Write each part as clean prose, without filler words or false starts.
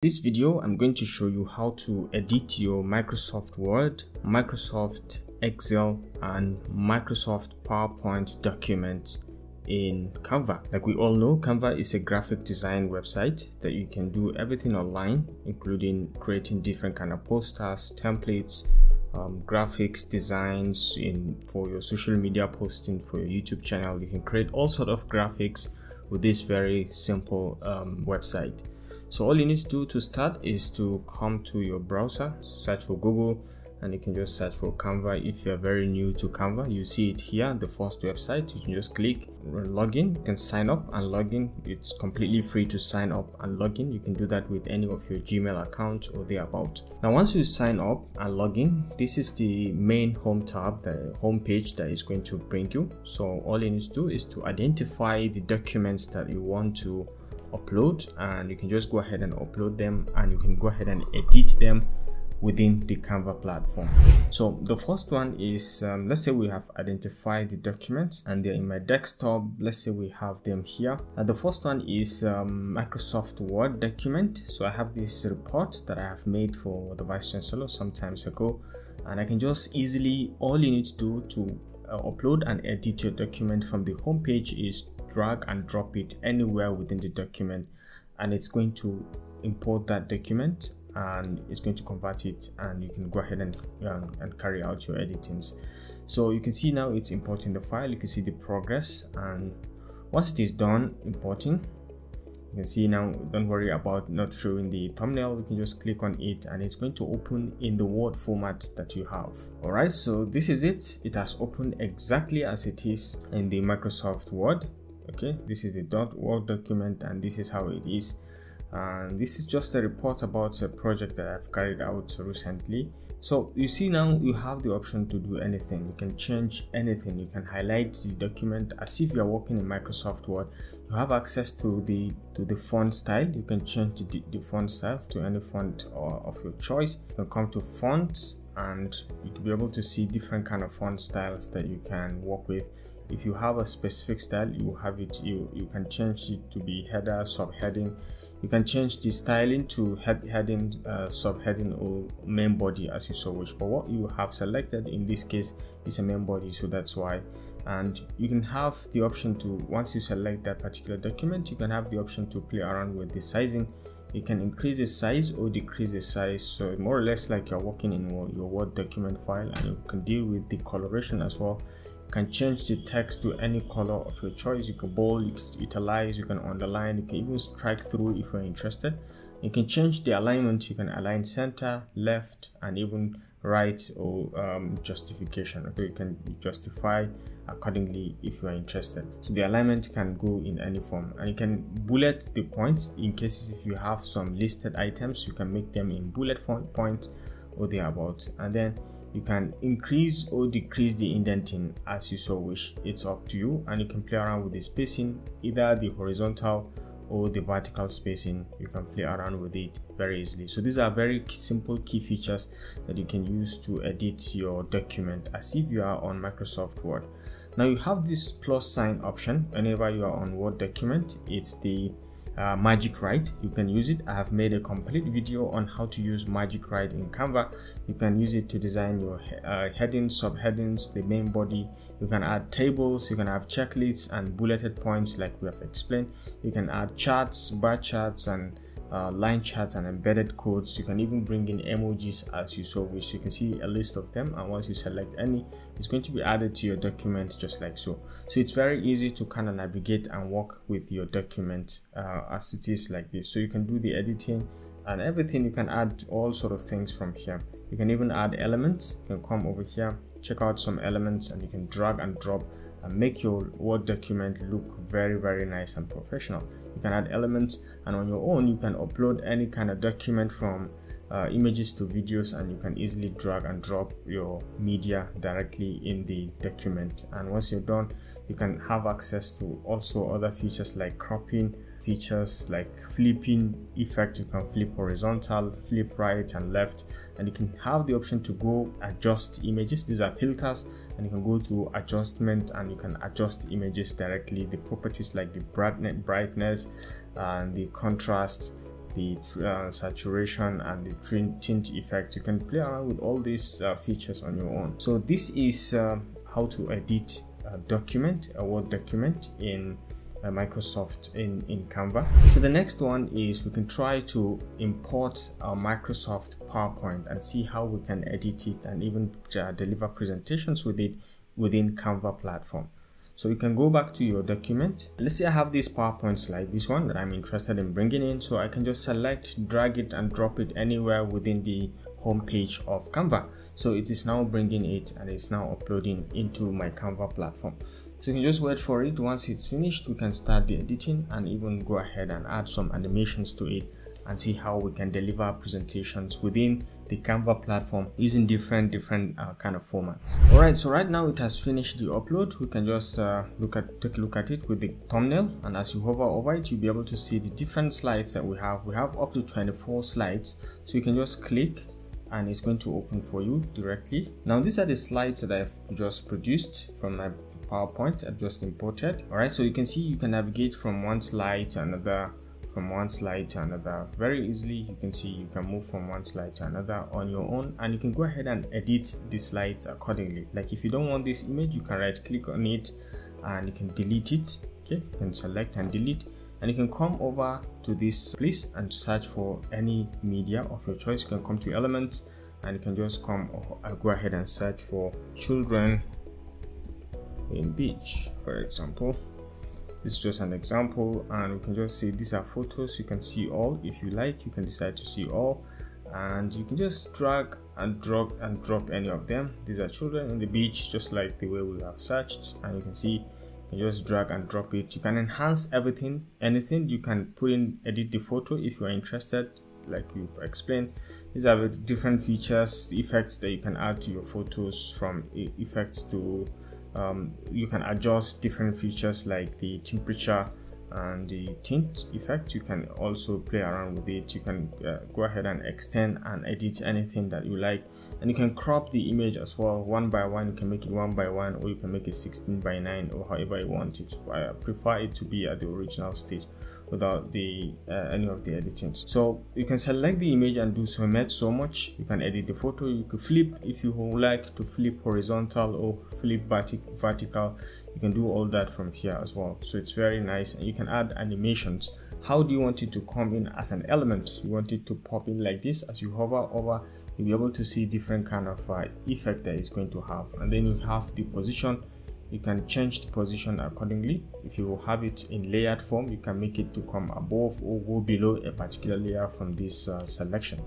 This video, I'm going to show you how to edit your Microsoft Word, Microsoft Excel and Microsoft PowerPoint documents in Canva. Like we all know, Canva is a graphic design website that you can do everything online, including creating different kind of posters, templates, graphics, designs for your social media posting, for your YouTube channel. You can create all sort of graphics with this very simple website. So all you need to do to start is to come to your browser, search for Google, and you can just search for Canva. If you're very new to Canva, you see it here, the first website. You can just click login, you can sign up and login. It's completely free to sign up and login. You can do that with any of your Gmail account or thereabout. Now, once you sign up and login, this is the main home tab, the home page that is going to bring you. So all you need to do is to identify the documents that you want to upload, and you can just go ahead and upload them, and you can go ahead and edit them within the Canva platform. So the first one is, let's say we have identified the documents and they're in my desktop. Let's say we have them here. The first one is Microsoft Word document. So I have this report that I have made for the Vice Chancellor some time ago, and I can just easily, all you need to do to upload and edit your document from the home page is drag and drop it anywhere within the document, and it's going to import that document and it's going to convert it, and you can go ahead and carry out your editings. So you can see now it's importing the file, you can see the progress, and once it is done importing, you can see now, don't worry about not showing the thumbnail, you can just click on it and it's going to open in the Word format that you have. Alright, so this is it. It has opened exactly as it is in the Microsoft Word. Okay, this is the .word document and this is how it is. And this is just a report about a project that I've carried out recently. So you see now you have the option to do anything. You can change anything. You can highlight the document as if you are working in Microsoft Word. You have access to the font style. You can change the font style to any font of your choice. You can come to fonts and you'll be able to see different kind of font styles that you can work with. If you have a specific style, you have it. You can change it to be header, subheading. You can change the styling to heading, subheading, or main body as you so wish. But what you have selected in this case is a main body, so that's why. And you can have the option to, once you select that particular document, you can have the option to play around with the sizing. You can increase the size or decrease the size, so more or less like you're working in your Word document file. And you can deal with the coloration as well. Can change the text to any color of your choice. You can bold, you can italize, you can underline, you can even strike through if you're interested. You can change the alignment. You can align center, left, and even right, or justification. Okay, you can justify accordingly if you are interested. So the alignment can go in any form, and you can bullet the points in cases if you have some listed items. You can make them in bullet points or thereabouts, and then you can increase or decrease the indenting as you so wish. It's up to you, and you can play around with the spacing, either the horizontal or the vertical spacing. You can play around with it very easily. So these are very simple key features that you can use to edit your document as if you are on Microsoft Word. Now you have this plus sign option whenever you are on Word document. It's the Magic Write. You can use it. I have made a complete video on how to use Magic Write in Canva. You can use it to design your headings, subheadings, the main body. You can add tables, you can have checklists and bulleted points like we have explained. You can add charts, bar charts, and line charts and embedded codes. You can even bring in emojis as you so wish. You can see a list of them, and once you select any, it's going to be added to your document just like so. So it's very easy to kind of navigate and work with your document as it is like this. So you can do the editing and everything. You can add all sort of things from here. You can even add elements. You can come over here, check out some elements, and you can drag and drop and make your Word document look very, very nice and professional. You can add elements, and on your own you can upload any kind of document, from images to videos, and you can easily drag and drop your media directly in the document. And once you're done, you can have access to also other features like cropping features, like flipping effect. You can flip horizontal, flip right and left, and you can have the option to go adjust images. These are filters, and you can go to adjustment and you can adjust images directly, the properties like the brightness and the contrast, the saturation and the tint effect. You can play around with all these features on your own. So this is how to edit a document, a Word document in Microsoft in Canva. So the next one is we can try to import our Microsoft PowerPoint and see how we can edit it and even deliver presentations with it within Canva platform. So you can go back to your document. Let's say I have this PowerPoint slide, this one that I'm interested in bringing in. So I can just select, drag it and drop it anywhere within the home page of Canva. So it is now bringing it and it's now uploading into my Canva platform. So you can just wait for it. Once it's finished, we can start the editing and even go ahead and add some animations to it and see how we can deliver presentations within the Canva platform using different kind of formats. All right, so right now it has finished the upload. We can just take a look at it with the thumbnail, and as you hover over it, you'll be able to see the different slides that we have. We have up to 24 slides, so you can just click and it's going to open for you directly. Now these are the slides that I've just produced from my PowerPoint I've just imported. All right, so you can see you can navigate from one slide to another, from one slide to another very easily. You can see you can move from one slide to another on your own, and you can go ahead and edit the slides accordingly. Like if you don't want this image, you can right click on it and you can delete it. Okay, you can select and delete, and you can come over to this place and search for any media of your choice. You can come to elements and you can just go ahead and search for children in beach, for example. This is just an example, and we can just say these are photos. You can see all if you like. You can decide to see all, and you can just drag and drop any of them. These are children on the beach, just like the way we have searched, and you can see you just drag and drop it. You can enhance everything, anything. You can put in, edit the photo if you are interested, like you've explained. These are the different features, effects that you can add to your photos, from effects to you can adjust different features like the temperature and the tint effect. You can also play around with it. You can go ahead and extend and edit anything that you like, and you can crop the image as well, one by one. You can make it 1 by 1, or you can make it 16 by 9, or however you want it. I prefer it to be at the original stage without the any of the editing. So you can select the image and do so much. You can edit the photo. You can flip if you like to flip horizontal or flip vertical. You can do all that from here as well. So it's very nice, and you can add animations. How do you want it to come in as an element? You want it to pop in like this. As you hover over, you'll be able to see different kind of effect that it's going to have. And then you have the position. You can change the position accordingly. If you have it in layered form, you can make it to come above or go below a particular layer from this selection.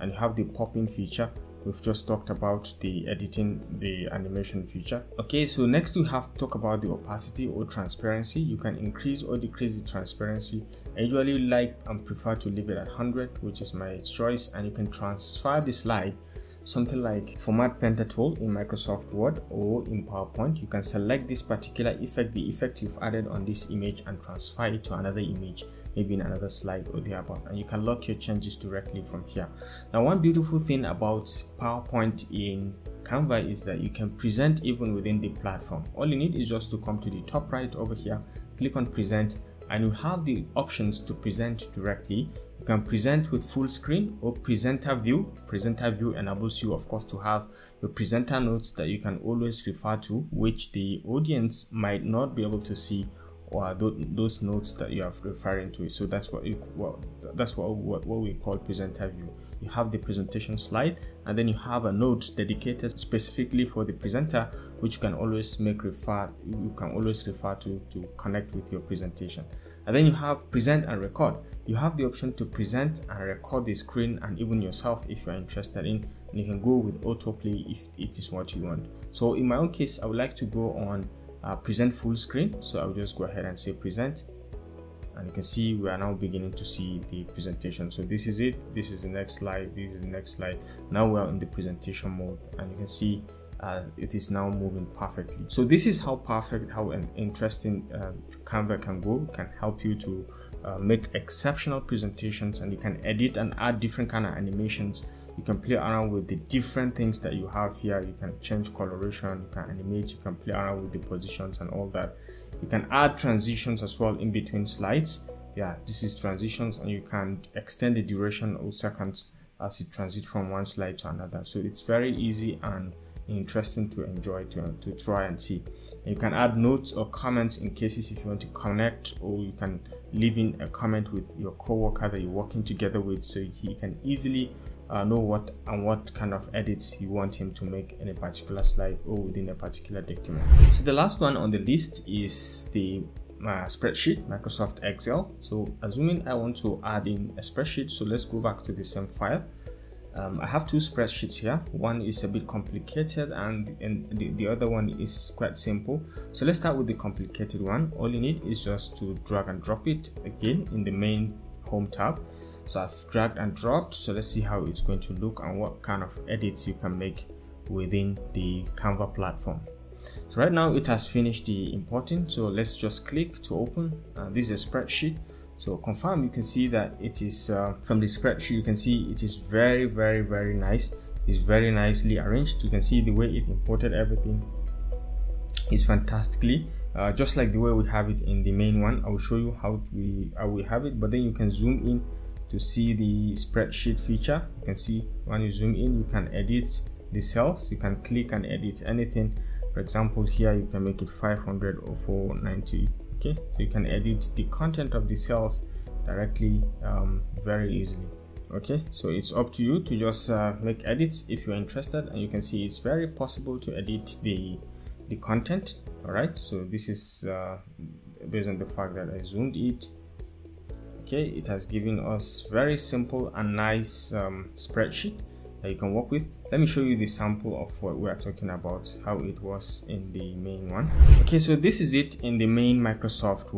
And you have the popping feature. We've just talked about the editing, the animation feature. Okay, so next we have to talk about the opacity or transparency. You can increase or decrease the transparency. I usually like and prefer to leave it at 100, which is my choice. And you can transfer the slide, something like format painter tool in Microsoft Word or in PowerPoint. You can select this particular effect, the effect you've added on this image, and transfer it to another image, maybe in another slide or thereabout, and you can lock your changes directly from here. Now, one beautiful thing about PowerPoint in Canva is that you can present even within the platform. All you need is just to come to the top right over here, click on present, and you have the options to present directly. You can present with full screen or presenter view. Presenter view enables you, of course, to have your presenter notes that you can always refer to, which the audience might not be able to see, or those notes that you are referring to. So that's what you, well, that's what we call presenter view. You have the presentation slide, and then you have a note dedicated specifically for the presenter, which you can always refer to connect with your presentation. And then you have present and record. You have the option to present and record the screen and even yourself if you are interested in, and you can go with autoplay if it is what you want. So in my own case, I would like to go on present full screen, so I'll just go ahead and say present, and you can see we are now beginning to see the presentation. So this is it, this is the next slide, this is the next slide. Now we are in the presentation mode, and you can see it is now moving perfectly. So this is how perfect, how an interesting Canva can go. Can help you to make exceptional presentations, and you can edit and add different kind of animations. You can play around with the different things that you have here. You can change coloration, you can animate, you can play around with the positions and all that. You can add transitions as well in between slides. yeah, this is transitions, and you can extend the duration of seconds as it transits from one slide to another. So it's very easy and interesting to enjoy, to try and see. And you can add notes or comments in cases if you want to connect, or you can leave in a comment with your co-worker that you're working together with, so he can easily know what kind of edits you want him to make in a particular slide or within a particular document. So the last one on the list is the spreadsheet, Microsoft Excel. So assuming I want to add in a spreadsheet, so let's go back to the same file. I have two spreadsheets here. One is a bit complicated, and the other one is quite simple. So let's start with the complicated one. All you need is just to drag and drop it again in the main home tab. So I've dragged and dropped. So let's see how it's going to look and what kind of edits you can make within the Canva platform. So right now it has finished the importing, so let's just click to open. This is a spreadsheet, so confirm. You can see that it is from the spreadsheet, you can see it is very nice. It's very nicely arranged. You can see the way it imported everything is fantastically just like the way we have it in the main one. I will show you how we have it, but then you can zoom in to see the spreadsheet feature. You can see when you zoom in, you can edit the cells. You can click and edit anything. For example, here you can make it 500 or 490. Okay, so you can edit the content of the cells directly very easily. Okay, so it's up to you to just make edits if you're interested, and you can see it's very possible to edit the content. All right, so this is based on the fact that I zoomed it. Okay, it has given us very simple and nice spreadsheet that you can work with. Let me show you the sample of what we are talking about, how it was in the main one. Okay, so this is it in the main Microsoft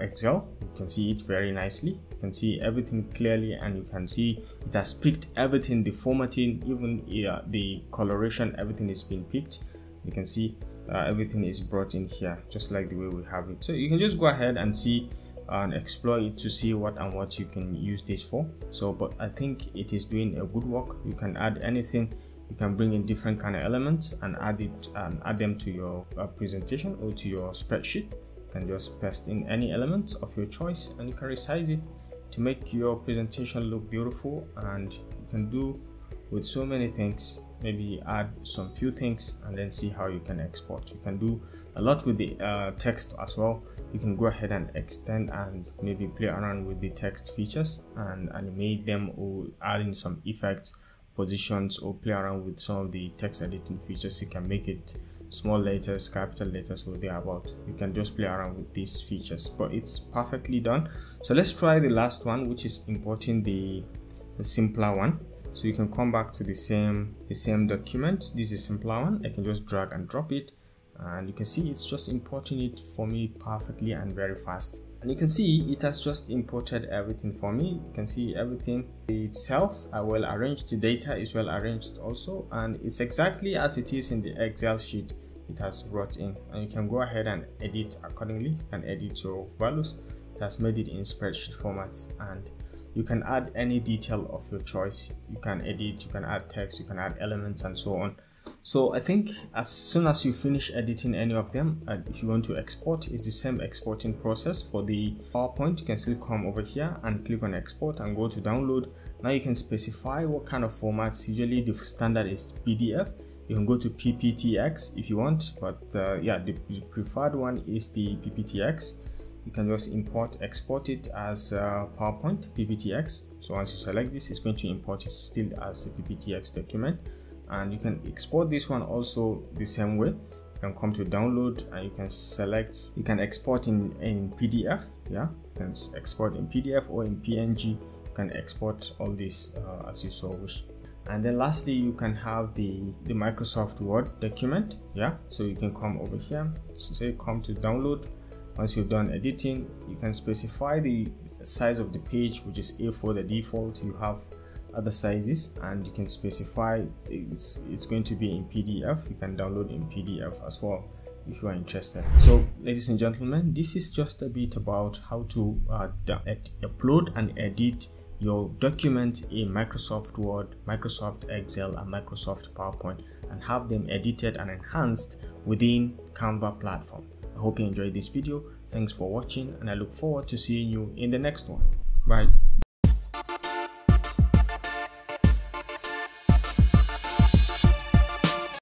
Excel. You can see it very nicely. You can see everything clearly, and you can see it has picked everything, the formatting, even the coloration, everything is being picked. You can see everything is brought in here, just like the way we have it. So you can just go ahead and see and explore it to see what you can use this for. So, but I think it is doing a good work. You can add anything. You can bring in different kind of elements and add them to your presentation or to your spreadsheet. You can just paste in any element of your choice, and you can resize it to make your presentation look beautiful. And you can do with so many things. Maybe add some few things and then see how you can export. You can do a lot with the text as well. You can go ahead and extend and maybe play around with the text features and animate them, or add in some effects, positions, or play around with some of the text editing features. You can make it small letters, capital letters, or thereabout. You can just play around with these features, but it's perfectly done. So let's try the last one, which is importing the simpler one. So you can come back to the same document. This is a simpler one. I can just drag and drop it, and you can see it's just importing it for me perfectly and very fast. And you can see it has just imported everything for me. You can see everything. The cells are well arranged. The data is well arranged also, and it's exactly as it is in the Excel sheet it has brought in. And you can go ahead and edit accordingly. You can edit your values. It has made it in spreadsheet formats, and you can add any detail of your choice. You can edit, you can add text, you can add elements, and so on. So I think as soon as you finish editing any of them, and if you want to export, it's the same exporting process. For the PowerPoint, you can still come over here and click on export and go to download. Now you can specify what kind of formats. Usually the standard is PDF. You can go to PPTX if you want, but yeah, the preferred one is the PPTX. You can just export it as PowerPoint PPTX. So once you select this, it's going to import it still as a PPTX document. And you can export this one also the same way. You can come to download and you can select, you can export in PDF. Yeah, you can export in PDF or in PNG. You can export all this as you so wish. And then lastly, you can have the Microsoft Word document. Yeah, so you can come over here, so say come to download. Once you've done editing, you can specify the size of the page, which is A4 the default. You have other sizes, and you can specify it's going to be in PDF. You can download in PDF as well if you are interested. So ladies and gentlemen, this is just a bit about how to upload and edit your document in Microsoft Word, Microsoft Excel, and Microsoft PowerPoint, and have them edited and enhanced within Canva platform. I hope you enjoyed this video. Thanks for watching, and I look forward to seeing you in the next one. Bye.